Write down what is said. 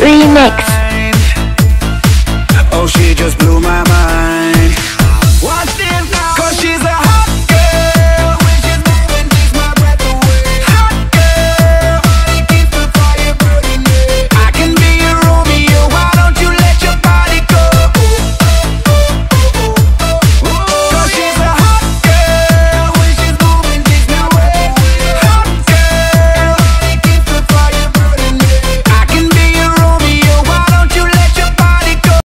Remix.